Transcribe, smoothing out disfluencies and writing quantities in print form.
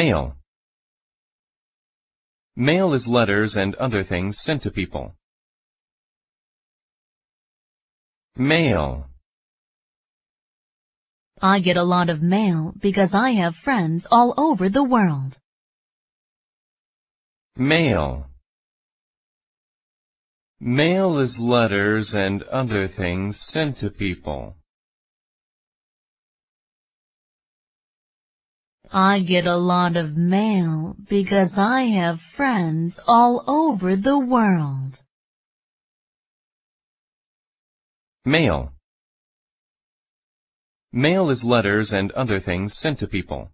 Mail. Mail is letters and other things sent to people. Mail. I get a lot of mail because I have friends all over the world. Mail. Mail is letters and other things sent to people. I get a lot of mail because I have friends all over the world. Mail. Mail is letters and other things sent to people.